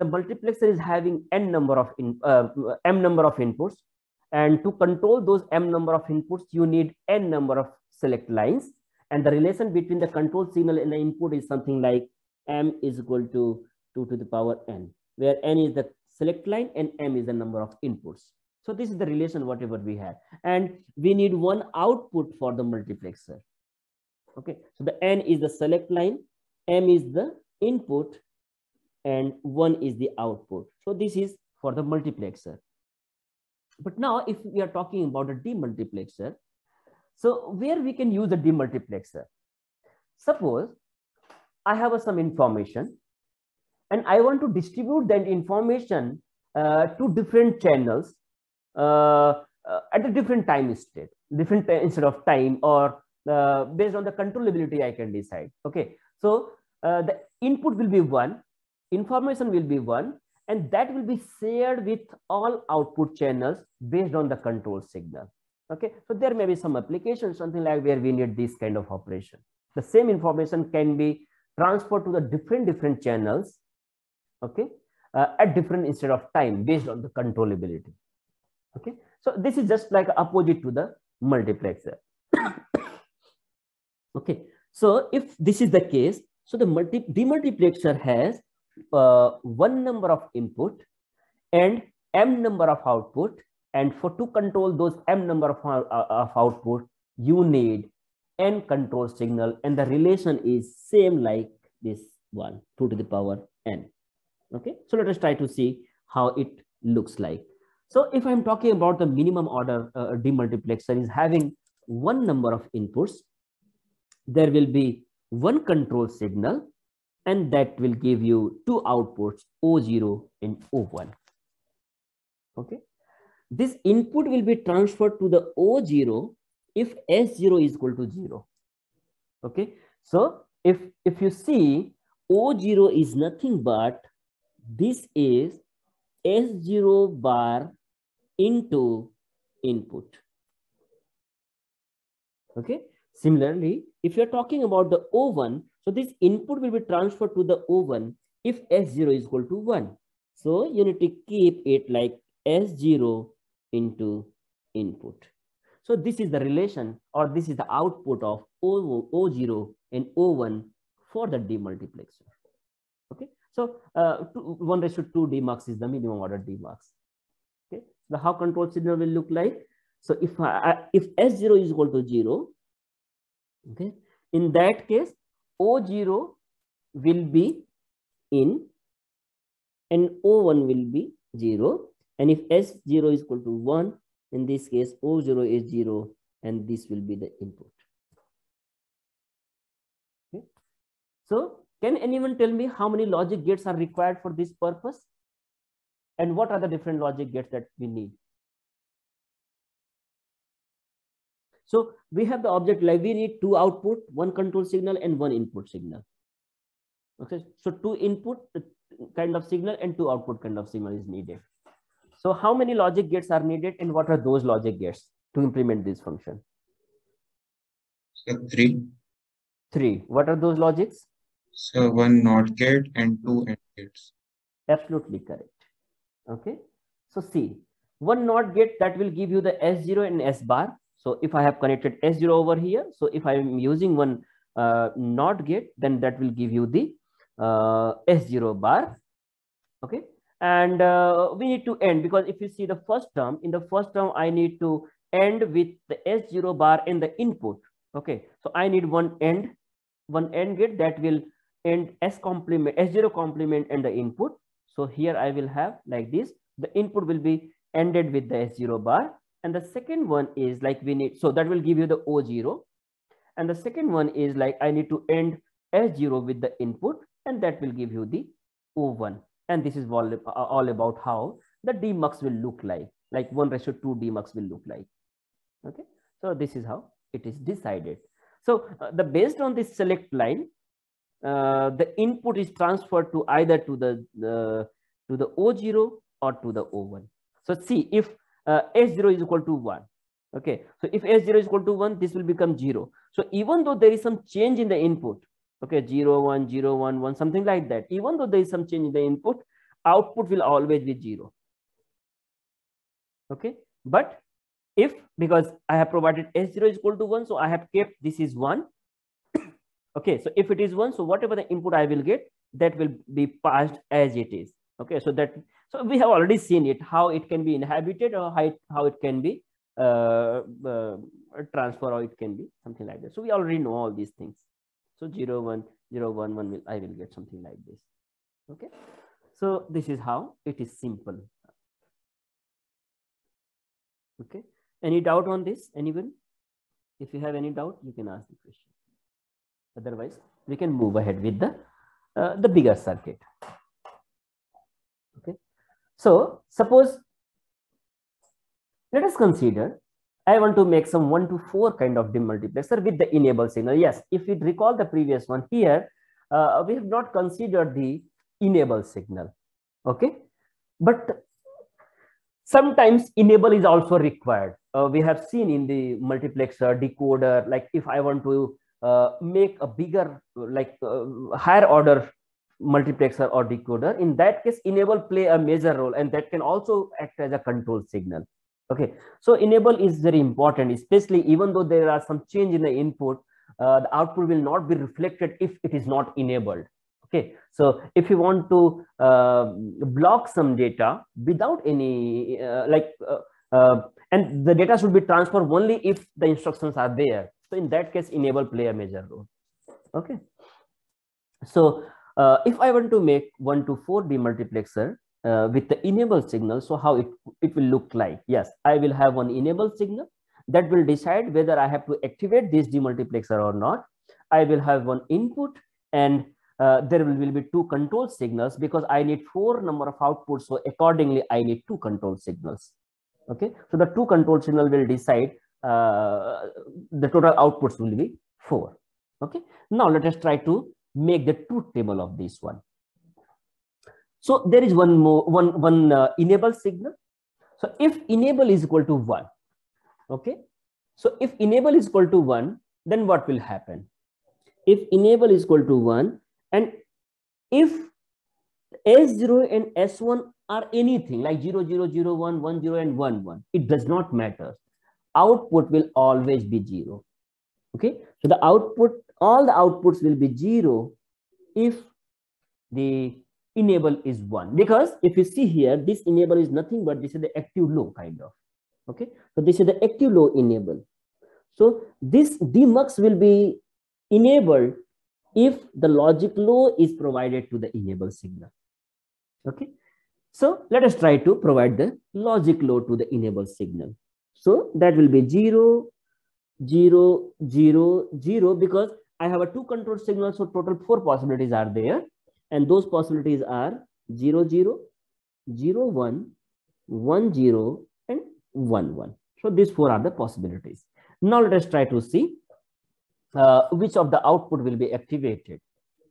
the multiplexer is having m number of inputs, and to control those m number of inputs, you need n number of select lines, and the relation between the control signal and the input is something like m is equal to 2 to the power n, where n is the select line and m is the number of inputs. So this is the relation whatever we have, and we need one output for the multiplexer. Okay, so the n is the select line, m is the input, and 1 is the output. So this is for the multiplexer. But now if we are talking about a demultiplexer, so where we can use a demultiplexer? Suppose I have some information and I want to distribute that information to different channels at a different time state, different instead of time, or based on the controllability I can decide. Okay, so the input will be 1, information will be 1, and that will be shared with all output channels based on the control signal. Okay, so there may be some applications, something like where we need this kind of operation. The same information can be transferred to the different channels, okay, at different instead of time based on the controllability. Okay, so this is just like opposite to the multiplexer. Okay, so if this is the case, so the demultiplexer has one number of input and m number of output, and for to control those m number of output, you need n control signal, and the relation is same like this one, 2 to the power n. Okay, so let us try to see how it looks like. So if I'm talking about the minimum order demultiplexer is having one number of inputs, there will be one control signal, and that will give you two outputs, O0 and O1. Okay, this input will be transferred to the O0 if S0 is equal to 0. Okay, so if you see, O0 is nothing but this is S0 bar into input. Okay, similarly, if you're talking about the O1, so this input will be transferred to the O1 if S0 is equal to 1. So you need to keep it like S0 into input. So this is the relation, or this is the output of O0 and O1 for the demultiplexer. Okay, so 1:2 demux is the minimum order demux. Okay, so how control signal will look like? So if S0 is equal to 0, okay, in that case, O0 will be in and O1 will be 0. And if S0 is equal to 1, in this case, O0 is 0, and this will be the input. Okay. So can anyone tell me how many logic gates are required for this purpose? And what are the different logic gates that we need? So we have the object like we need two output, one control signal and one input signal. Okay, so two input kind of signal and two output kind of signal is needed. So how many logic gates are needed, and what are those logic gates to implement this function? So three. What are those logics? So one NOT gate and two AND gates. Absolutely correct. Okay, so see, one NOT gate that will give you the S0 and S bar. So if I have connected S0 over here, so if I am using one NOT gate, then that will give you the S0 bar. Okay, and we need to end, because if you see the first term, in the first term, I need to end with the S0 bar and the input. Okay, so I need one end gate that will end S0 complement and the input. So here I will have like this, the input will be ended with the S0 bar. And the second one is like we need, so that will give you the O0. And the second one is like I need to end S0 with the input, and that will give you the O1. And this is all about how the demux will look like 1:2 demux will look like. Okay, so this is how it is decided. So based on this select line, the input is transferred to either to the O0 or to the O1. So see, if S0 is equal to 1. Okay, so if S0 is equal to 1, this will become 0. So even though there is some change in the input, okay, 0, 1, 0, 1, 1, something like that, even though there is some change in the input, output will always be 0. Okay, but if, because I have provided S0 is equal to 1, so I have kept this is 1. Okay, so if it is 1, so whatever the input I will get, that will be passed as it is. Okay, so that, so we have already seen it, how it can be inhabited, or how it can be transfer, or it can be something like that. So we already know all these things. So 0, 1, 0, 1, 1 will, I will get something like this. Okay, so this is how it is simple. Okay, any doubt on this, anyone? If you have any doubt, you can ask the question. Otherwise, we can move ahead with the bigger circuit. Okay, so suppose, let us consider, I want to make some 1 to 4 kind of demultiplexer with the enable signal. Yes, if you recall the previous one, here we have not considered the enable signal. Okay, but sometimes enable is also required. We have seen in the multiplexer, decoder, like if I want to make a bigger, like higher order multiplexer or decoder, in that case enable play a major role, and that can also act as a control signal. Okay, so enable is very important, especially even though there are some change in the input, the output will not be reflected if it is not enabled. Okay, so if you want to block some data without any and the data should be transferred only if the instructions are there. So in that case, enable play a major role. Okay, so if I want to make 1 to 4 demultiplexer with the enable signal, so how it will look like? Yes, I will have one enable signal that will decide whether I have to activate this demultiplexer or not. I will have one input, and there will be 2 control signals, because I need 4 number of outputs. So accordingly, I need 2 control signals. Okay, so the 2 control signal will decide the total outputs will be 4. Okay, now let us try to make the truth table of this one. So there is one enable signal. So if enable is equal to 1, okay, so if enable is equal to 1, then what will happen? If enable is equal to 1, and if S0 and S1 are anything like 0, 0, 0, 1, 1, 0, and 1, 1, it does not matter. Output will always be 0. Okay, so the output, all the outputs will be 0 if the enable is 1, because if you see here, this enable is nothing but this is the active low kind of. Okay, so this is the active low enable. So this demux will be enabled if the logic low is provided to the enable signal. Okay, so let us try to provide the logic low to the enable signal. So that will be 0, 0, 0, 0, because I have a 2 control signals, so total 4 possibilities are there, and those possibilities are 0, 0, 0, 1, 1, 0, and 1, 1. So these 4 are the possibilities. Now let us try to see which of the output will be activated.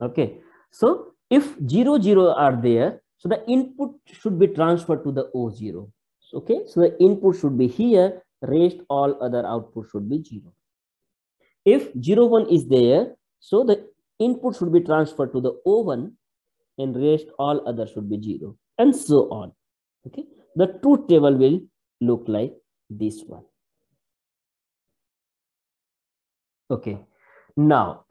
Okay, so if 0, 0 are there, so the input should be transferred to the O0. Okay, so the input should be here, rest all other output should be 0. If 0, 1 is there, so the input should be transferred to the O1, and rest all other should be 0, and so on. Okay, the truth table will look like this one. Okay, now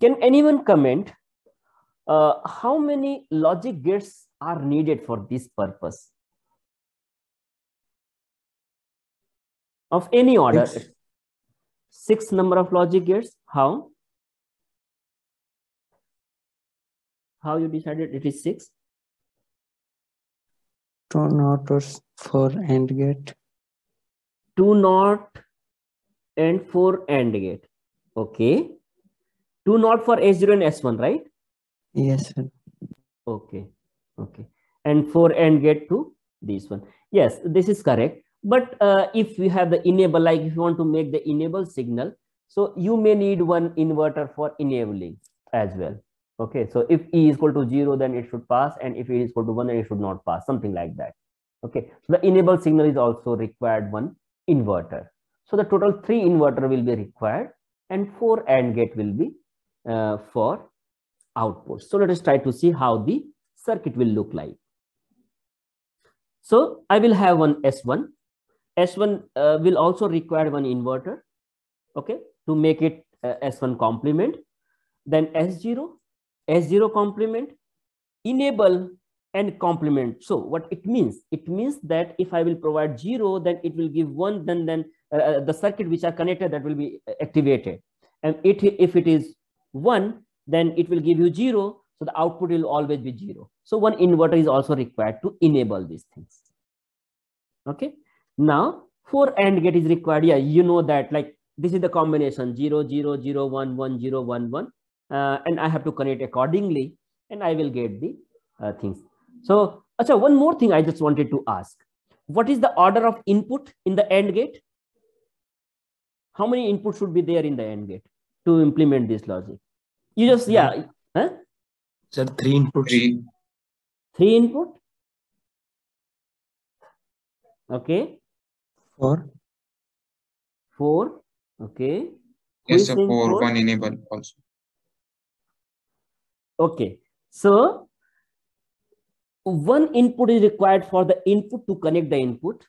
can anyone comment how many logic gates are needed for this purpose? Of any order, 6 number of logic gates. How? How you decided it is 6? 2 NOTs for AND gate. 2 NOT and 4 AND gate. Okay. 2 NOT for S0 and S1, right? Yes, sir. Okay. Okay. And 4 AND gate to this one. Yes, this is correct. But if you have the enable, like if you want to make the enable signal, so you may need one inverter for enabling as well. Okay, so if E is equal to 0, then it should pass, and if E is equal to 1, then it should not pass, something like that. Okay, so the enable signal is also required one inverter. So the total 3 inverter will be required, and 4 AND gate will be for output. So let us try to see how the circuit will look like. So I will have one S1. S1 will also require one inverter, okay, to make it S1 complement. Then S0, S0 complement, enable and complement. So what it means? It means that if I will provide 0, then it will give 1, then the circuit which are connected, that will be activated. And if it is 1, then it will give you 0. So the output will always be 0. So one inverter is also required to enable these things. Okay. Now 4 AND gate is required. Yeah, you know that, like, this is the combination 0, 0, 0, 1, 1, 0, 1, 1. And I have to connect accordingly and I will get the things. So one more thing I just wanted to ask. What is the order of input in the AND gate? How many inputs should be there in the AND gate to implement this logic? You just, yeah. Huh? Sir, 3 inputs. 3 input? Okay. 4. Okay. Yes, sir, 4, 1 enable also. Okay. So, one input is required for the input to connect the input.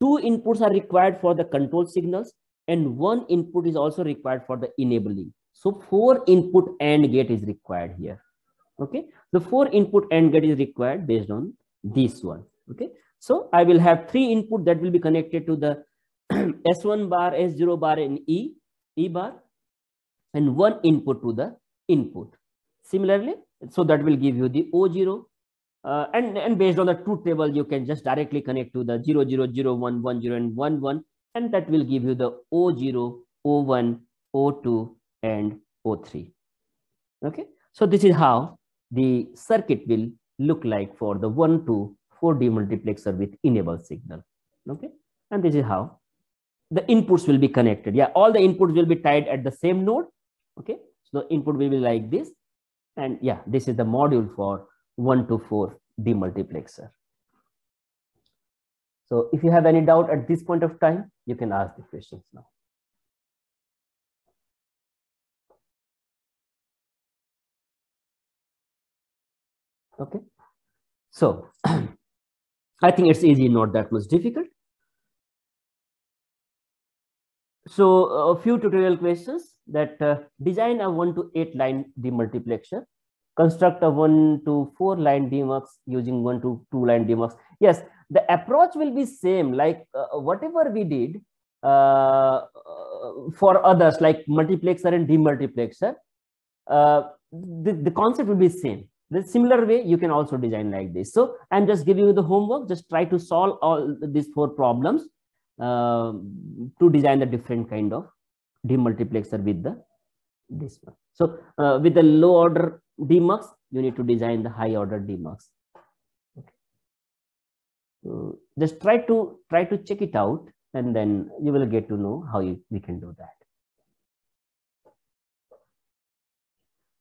2 inputs are required for the control signals. And 1 input is also required for the enabling. So 4 input AND gate is required here. Okay. The 4 input AND gate is required based on this one. Okay. So I will have 3 input that will be connected to the S1 bar, S0 bar and E bar, and 1 input to the input. Similarly, so that will give you the O0. And based on the truth table, you can just directly connect to the 0, 0, 0, 1, 1, 0 and 1, 1. And that will give you the O0, O1, O2 and O3. Okay. So this is how the circuit will look like for the 1, 2, 4 demultiplexer with enable signal. Okay. And this is how the inputs will be connected. Yeah. All the inputs will be tied at the same node. Okay. So the input will be like this. And yeah, this is the module for 1 to 4 demultiplexer. So if you have any doubt at this point of time, you can ask the questions now. Okay. So I think it's easy, not that much difficult. So a few tutorial questions that design a 1 to 8 line demultiplexer, construct a 1 to 4 line demux using 1 to 2 line demux. Yes, the approach will be same, like whatever we did for others, like multiplexer and demultiplexer, the concept will be same. The similar way you can also design like this. So I'm just giving you the homework. Just try to solve all these 4 problems to design the different kind of demultiplexer with this one. So with the low order demux, you need to design the high order demux. Okay. So just try to check it out, and then you will get to know how we can do that.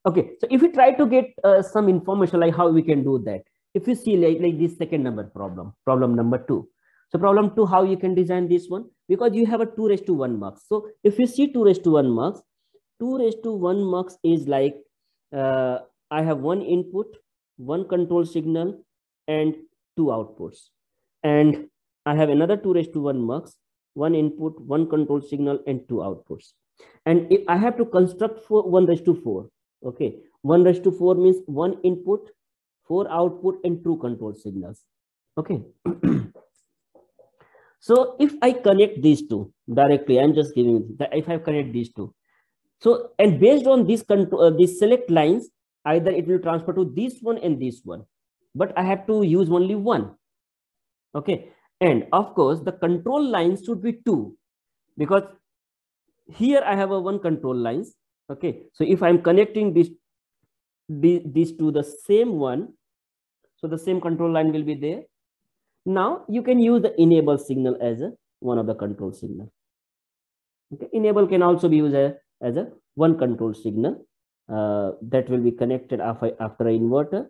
Okay, so if you try to get some information like how we can do that, if you see like this second number problem number 2. So problem 2, how you can design this one, because you have a 2 raised to 1 mux. So if you see 2 raised to 1 mux, 2 raised to 1 mux is like I have 1 input, 1 control signal, and 2 outputs, and I have another 2 raised to 1 mux, 1 input, 1 control signal, and 2 outputs. And if I have to construct 1 raised to 4. Okay, 1 raised to 4 means 1 input, 4 output, and 2 control signals. Okay. So if I connect these two directly, I'm just giving you that if I connect these two. So, and based on these control, these select lines, either it will transfer to this one and this one, but I have to use only 1. Okay. And of course, the control lines should be 2, because here I have a 1 control lines. Okay, so if I'm connecting this to the same one, so the same control line will be there. Now you can use the enable signal as one of the control signal. Okay, enable can also be used as a 1 control signal that will be connected after an inverter.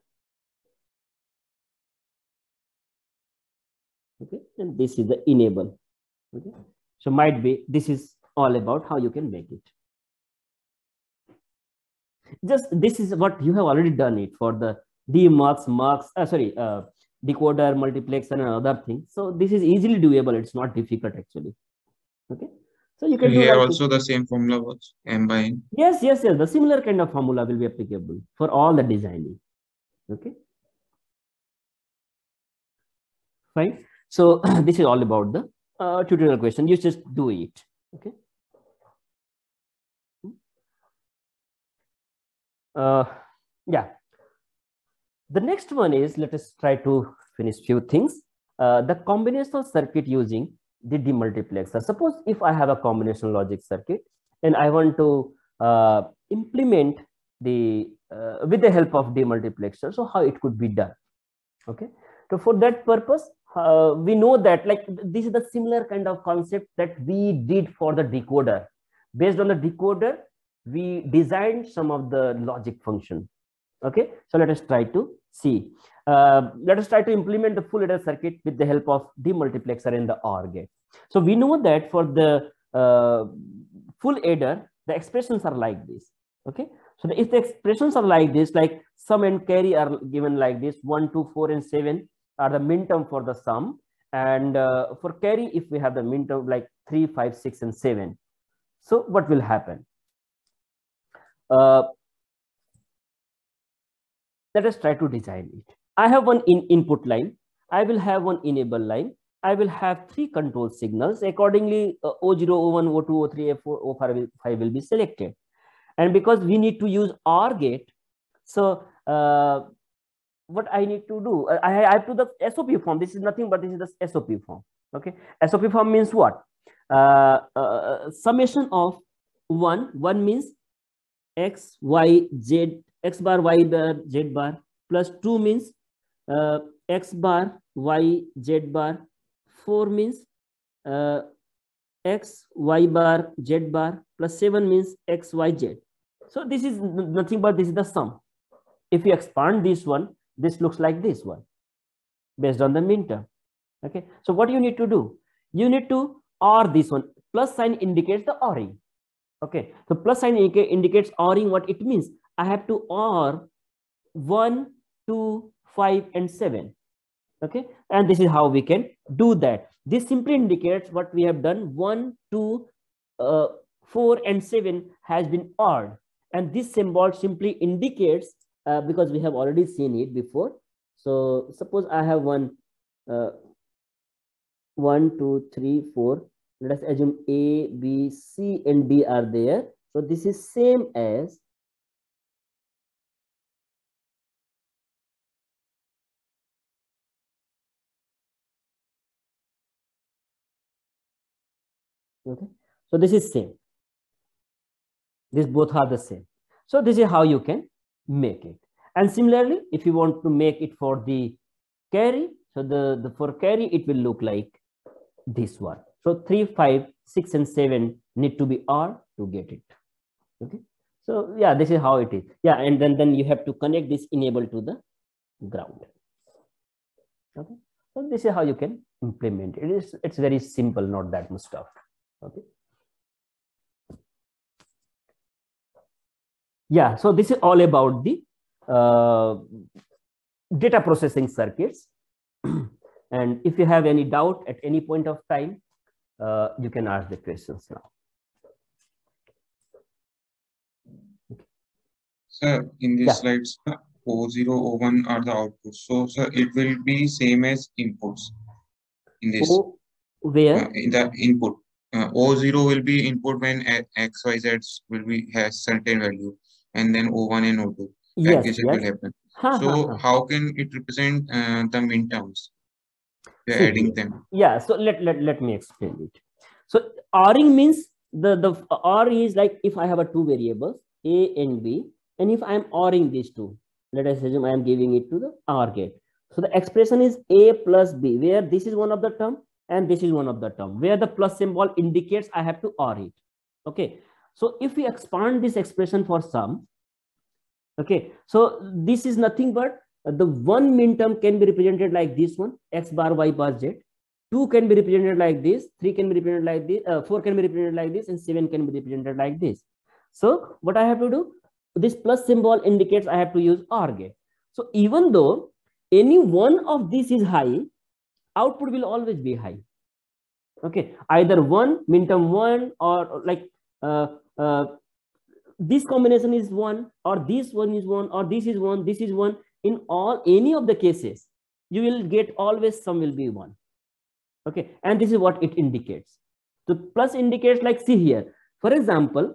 Okay, and this is the enable. Okay, so might be this is all about how you can make it. Just this is what you have already done it for the decoder, multiplexer, and other things. So this is easily doable. It's not difficult actually. Okay. So you can do here also the same formula works M by N. Yes, yes, yes. The similar kind of formula will be applicable for all the designing. Okay. Fine. So this is all about the tutorial question. You just do it. Okay. Yeah. The next one is, let us try to finish few things. The combinational circuit using the demultiplexer. Suppose if I have a combinational logic circuit and I want to implement the with the help of demultiplexer, so how it could be done. Okay, so for that purpose, we know that like this is the similar kind of concept that we did for the decoder. Based on the decoder, we designed some of the logic function. Okay, so let us try to see. Let us try to implement the full adder circuit with the help of demultiplexer and the OR gate. So we know that for the full adder, the expressions are like this. Okay, so if the expressions are like this, like sum and carry are given like this, 1, 2, 4, and 7 are the minterm for the sum, and for carry, if we have the minterm like 3, 5, 6, and 7, so what will happen? Let us try to design it. I have one input line. I will have one enable line. I will have 3 control signals. Accordingly, O0, O1, O2, O3, O4, O5 will be selected. And because we need to use OR gate, so what I need to do, I have to do the SOP form. This is nothing but this is the SOP form. Okay, SOP form means what? Summation of 1 means X, Y, Z, X bar, Y bar, Z bar, plus 2 means X bar, Y, Z bar, 4 means X, Y bar, Z bar, plus 7 means X, Y, Z. So this is nothing but this is the sum. If you expand this one, this looks like this one based on the minterm. Okay. So what you need to do? You need to OR this one. Plus sign indicates the ORing. Okay. So plus sign indicates ORing. What it means? I have to OR 1, 2, 5, and 7. Okay, and this is how we can do that. This simply indicates what we have done. 1, 2, 4, and 7 has been ORed, and this symbol simply indicates because we have already seen it before. So suppose I have 1, 2, 3, 4. Let us assume A, B, C, and D are there. So this is same as. Okay, so this is same. These both are the same. So this is how you can make it. And similarly, if you want to make it for the carry, so the for carry it will look like this one. So 3, 5, 6, and 7 need to be OR to get it. Okay, so yeah, this is how it is. Yeah, and then you have to connect this enable to the ground. Okay, so this is how you can implement it. It's very simple, not that much stuff. Okay. Yeah, so this is all about the data processing circuits. And if you have any doubt at any point of time, you can ask the questions now. Okay. Sir, in these slides, O0, O1 are the outputs. So, sir, it will be same as inputs in this. O, where? In the input. O0 will be input when XYZ will be has certain value, and then O1 and O2. Yes, yes. Will happen. How can it represent the minterms? They're adding them. Yeah. So let me explain it. So ORing means the OR is like if I have a 2 variables A and B, and if I am ORing these 2, let us assume I am giving it to the OR gate. So the expression is A plus B, where this is one of the term. And this is one of the term where the plus symbol indicates I have to OR it. Okay. So if we expand this expression for sum. Okay. So this is nothing but the 1 minterm can be represented like this one, X bar, Y bar, Z. 2 can be represented like this. 3 can be represented like this. 4 can be represented like this. And 7 can be represented like this. So what I have to do, this plus symbol indicates I have to use OR gate. So even though any one of these is high, output will always be high. Okay, either one, minterm one, or like this combination is one, or this one is one, or this is one, this is one. In all any of the cases, you will get always some will be one. Okay, and this is what it indicates. So plus indicates like, see here, for example,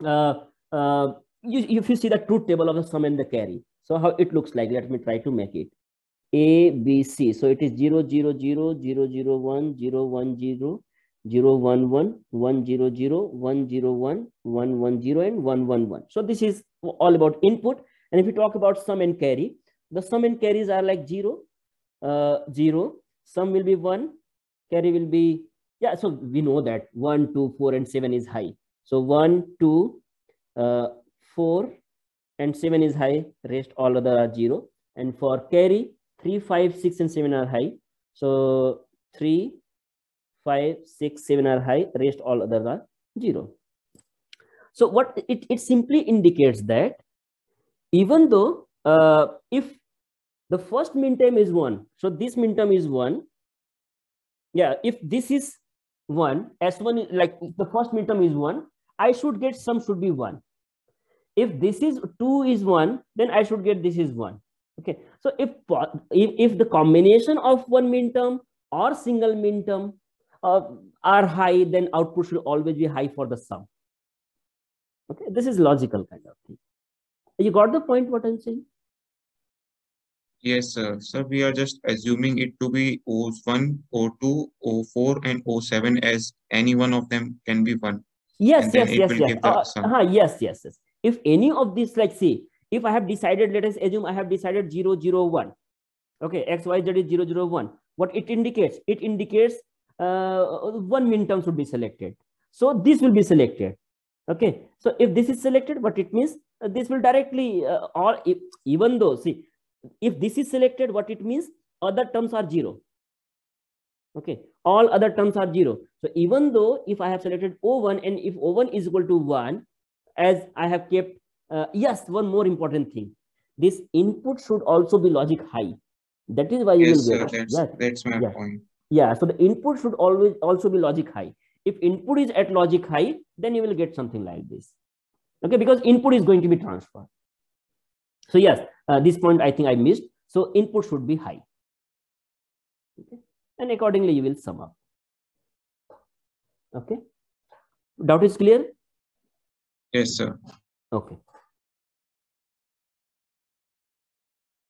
if you see the truth table of the sum and the carry, so how it looks like, let me try to make it A, B, C. So it is 0, 0, 0, 0, 0, 1, 0, 1, 0, 0, 1, 1, 1, 0, 0, 1, 0, 1, 1, 1, 0, and 1, 1, 1. So this is all about input. And if you talk about sum and carry, the sum and carries are like 0, 0, sum will be 1, carry will be, yeah, so we know that 1, 2, 4, and 7 is high. So 1, 2, 4, and 7 is high, rest all other are 0. And for carry, 3, 5, 6, and 7 are high. So 3, 5, 6, 7 are high, rest all others are 0. So what it simply indicates that even though if the first minterm is 1, so this minterm is 1. Yeah, if this is 1, S1, like the first minterm is 1, I should get sum should be 1. If this is 2 is 1, then I should get this is 1. Okay, so if the combination of one minterm or single minterm are high, then output should always be high for the sum. Okay, this is logical kind of thing. You got the point what I'm saying? Yes, sir. So we are just assuming it to be O1, O2, O4, and O7 as any one of them can be 1. Yes, yes, yes, yes. Yes. If any of these, like, see, if I have decided, let us assume I have decided 0, 0, 1. Okay, X, Y, Z is 0, 0, 1. What it indicates? It indicates one minterm should be selected. So this will be selected. Okay, so if this is selected, what it means? This will directly, even though, see, if this is selected, what it means? Other terms are 0. Okay, all other terms are 0. So even though if I have selected O1 and if O1 is equal to 1, as I have kept, yes, one more important thing. This input should also be logic high. That is why you will get it. That's my point. Yeah, so the input should always also be logic high. If input is at logic high, then you will get something like this. Okay, because input is going to be transferred. So yes, this point I think I missed. So input should be high. Okay, and accordingly you will sum up. Okay, doubt is clear? Yes, sir. Okay.